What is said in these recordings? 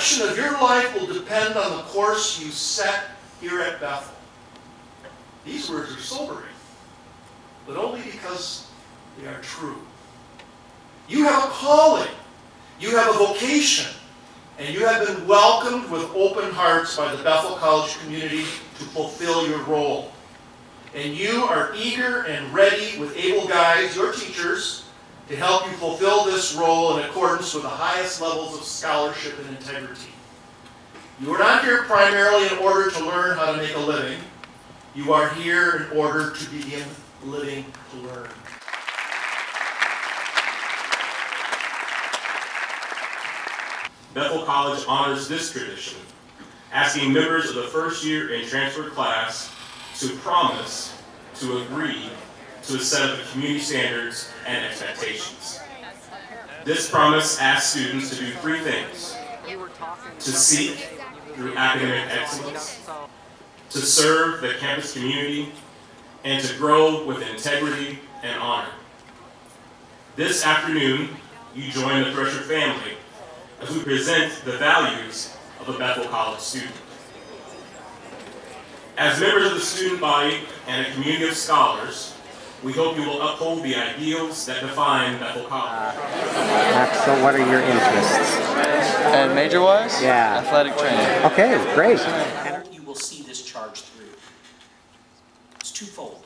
direction of your life will depend on the course you set here at Bethel. These words are sobering, but only because they are true. You have a calling, you have a vocation, and you have been welcomed with open hearts by the Bethel College community to fulfill your role. And you are eager and ready with able guides, your teachers, to help you fulfill this role in accordance with the highest levels of scholarship and integrity. You are not here primarily in order to learn how to make a living. You are here in order to begin living to learn. Bethel College honors this tradition, asking members of the first year and transfer class to promise to agree to a set of community standards and expectations. This promise asks students to do three things: to seek through academic excellence, to serve the campus community, and to grow with integrity and honor. This afternoon, you join the Thresher family as we present the values of a Bethel College student. As members of the student body and a community of scholars, we hope you will uphold the ideals that define Bethel College. So what are your interests? And major-wise? Yeah. Athletic training. Okay, great. And you will see this charge through. It's twofold.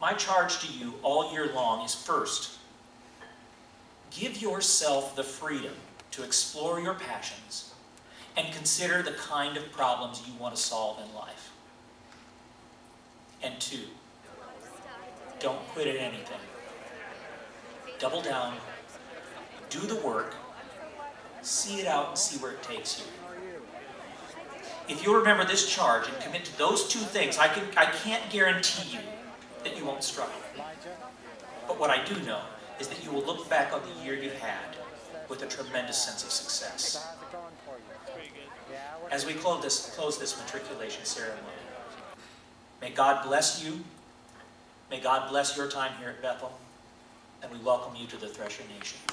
My charge to you all year long is, first, give yourself the freedom to explore your passions and consider the kind of problems you want to solve in life. And two, don't quit at anything. Double down, do the work, see it out, and see where it takes you. If you remember this charge and commit to those two things, I can't guarantee you that you won't struggle. But what I do know is that you will look back on the year you've had with a tremendous sense of success. As we close this matriculation ceremony, may God bless you. May God bless your time here at Bethel, and we welcome you to the Thresher Nation.